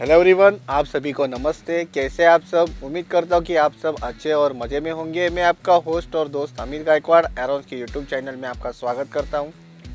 Hello everyone, आप सभी को नमस्ते। कैसे आप सब? उम्मीद करता हूँ कि आप सब अच्छे और मज़े में होंगे। मैं आपका होस्ट और दोस्त अमीर गायकवाड़ एरोन्स के यूट्यूब चैनल में आपका स्वागत करता हूँ।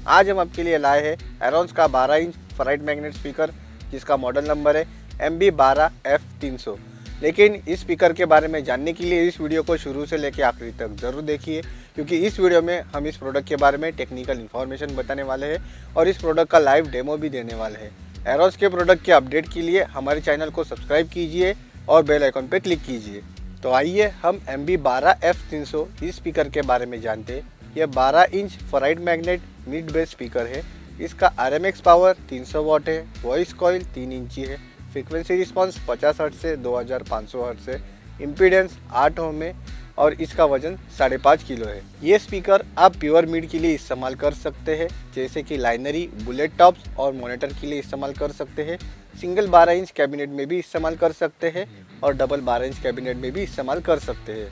आज हम आपके लिए लाए हैं एरोन्स का 12 इंच फ्राइट मैग्नेट स्पीकर, जिसका मॉडल नंबर है MB12F300। लेकिन इस स्पीकर के बारे में जानने के लिए इस वीडियो को शुरू से लेकर आखिरी तक ज़रूर देखिए, क्योंकि इस वीडियो में हम इस प्रोडक्ट के बारे में टेक्निकल इन्फॉर्मेशन बताने वाले हैं और इस प्रोडक्ट का लाइव डेमो भी देने वाले हैं। एरोन्स के प्रोडक्ट के अपडेट के लिए हमारे चैनल को सब्सक्राइब कीजिए और बेल आइकॉन पर क्लिक कीजिए। तो आइए हम MB12F300 इस स्पीकर के बारे में जानते हैं। यह 12 inch ferrite magnet mid bass speaker है। इसका RMX पावर 300 वॉट है, वॉइस कॉइल 3 इंची है, फ्रीक्वेंसी रिस्पॉन्स 50 हर्ट्ज से 2500 हर्ट्ज है, इम्पीडेंस 8 ओम है और इसका वजन 5.5 किलो है। ये स्पीकर आप प्योर मिड के लिए इस्तेमाल कर सकते हैं, जैसे कि लाइनरी, बुलेट टॉप्स और मॉनिटर के लिए इस्तेमाल कर सकते हैं। सिंगल 12 इंच कैबिनेट में भी इस्तेमाल कर सकते हैं और डबल 12 इंच कैबिनेट में भी इस्तेमाल कर सकते हैं।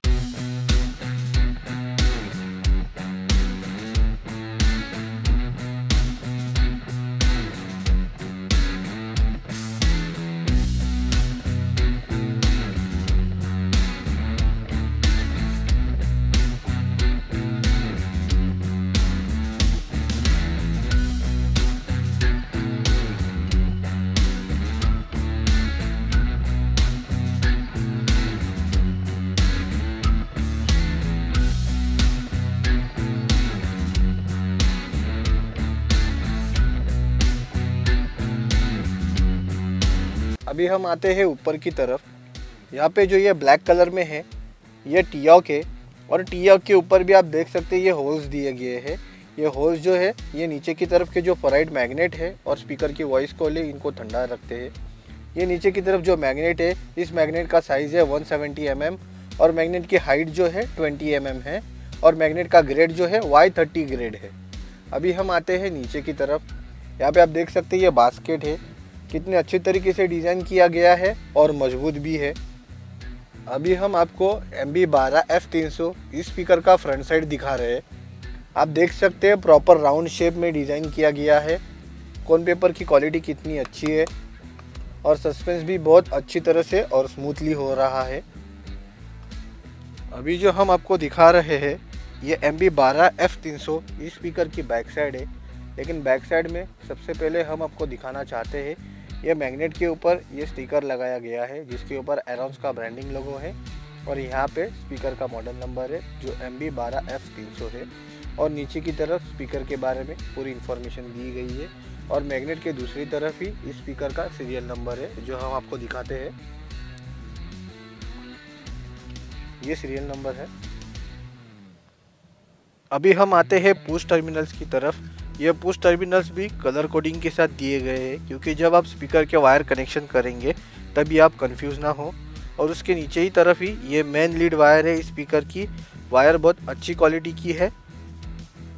अभी हम आते हैं ऊपर की तरफ। यहाँ पे जो ये ब्लैक कलर में है ये टीयॉक है और टीयॉक के ऊपर भी आप देख सकते हैं ये होल्स दिए गए हैं। ये होल्स जो है ये नीचे की तरफ के जो फेराइट मैग्नेट है और स्पीकर की वॉइस को ले इनको ठंडा रखते हैं। ये नीचे की तरफ जो मैग्नेट है, इस मैग्नेट का साइज़ है 170 mm और मैग्नेट की हाइट जो है 20 mm है और मैग्नेट का ग्रेड जो है Y30 ग्रेड है। अभी हम आते हैं नीचे की तरफ। यहाँ पर आप देख सकते हैं ये बास्केट है, कितने अच्छे तरीके से डिज़ाइन किया गया है और मजबूत भी है। अभी हम आपको MB12F300 इस स्पीकर का फ्रंट साइड दिखा रहे हैं। आप देख सकते हैं प्रॉपर राउंड शेप में डिज़ाइन किया गया है। कोन पेपर की क्वालिटी कितनी अच्छी है और सस्पेंस भी बहुत अच्छी तरह से और स्मूथली हो रहा है। अभी जो हम आपको दिखा रहे हैं ये MB12F300 इस स्पीकर की बैक साइड है। लेकिन बैक साइड में सबसे पहले हम आपको दिखाना चाहते हैं ये मैग्नेट के ऊपर ये स्टिकर लगाया गया है, जिसके ऊपर एरोन्स का ब्रांडिंग लोगो है और यहाँ पे स्पीकर का मॉडल नंबर है जो MB12F300 है और नीचे की तरफ स्पीकर के बारे में पूरी इन्फॉर्मेशन दी गई है और मैग्नेट के दूसरी तरफ ही इस स्पीकर का सीरियल नंबर है जो हम आपको दिखाते हैं। ये सीरियल नंबर है। अभी हम आते हैं पुश टर्मिनल्स की तरफ। ये पुश टर्मिनल्स भी कलर कोडिंग के साथ दिए गए हैं, क्योंकि जब आप स्पीकर के वायर कनेक्शन करेंगे तभी आप कंफ्यूज ना हो। और उसके नीचे ही तरफ ही ये मेन लीड वायर है। स्पीकर की वायर बहुत अच्छी क्वालिटी की है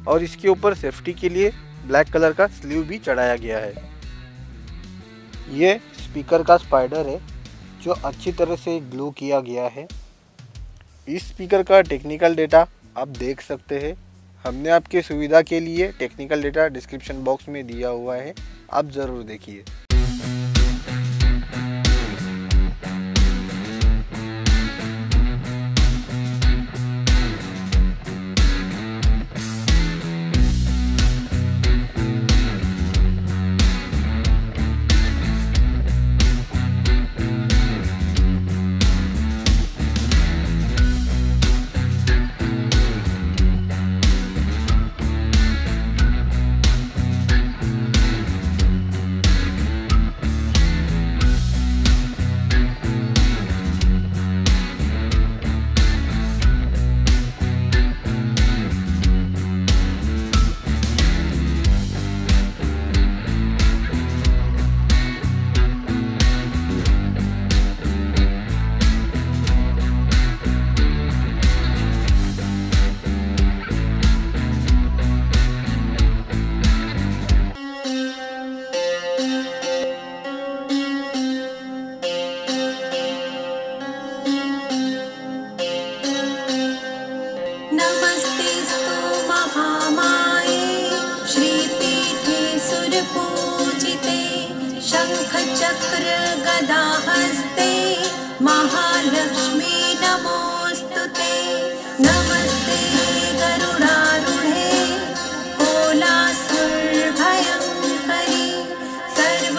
और इसके ऊपर सेफ्टी के लिए ब्लैक कलर का स्लीव भी चढ़ाया गया है। ये स्पीकर का स्पाइडर है जो अच्छी तरह से ग्लू किया गया है। इस स्पीकर का टेक्निकल डेटा आप देख सकते हैं। हमने आपके सुविधा के लिए टेक्निकल डेटा डिस्क्रिप्शन बॉक्स में दिया हुआ है, आप ज़रूर देखिए। नमस्ते स्तु महामाये श्री शंख चक्र गदा हस्ते महालक्ष्मी नमोस्तुते। नमस्ते गरुड़ारूढ़े कोलासुर भयंकरी सर्व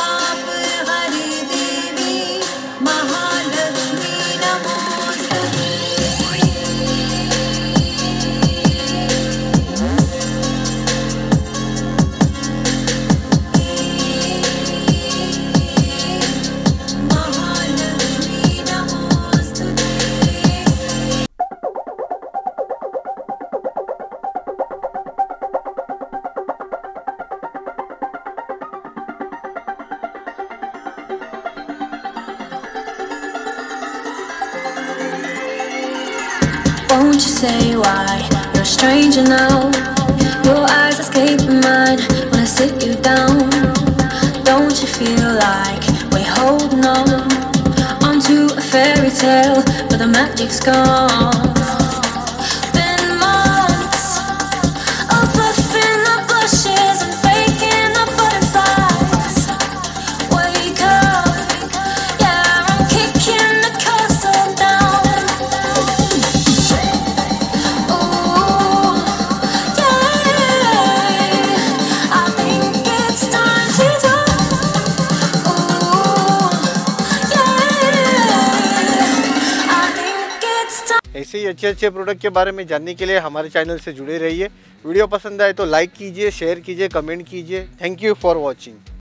पाप हरे देवी Mahalakshmi Say why you're a stranger now. Your eyes escape mine when I sit you down. Don't you feel like we're holding on to a fairy tale, but the magic's gone. ऐसे ही अच्छे अच्छे प्रोडक्ट के बारे में जानने के लिए हमारे चैनल से जुड़े रहिए। वीडियो पसंद आए तो लाइक कीजिए, शेयर कीजिए, कमेंट कीजिए। Thank you for watching.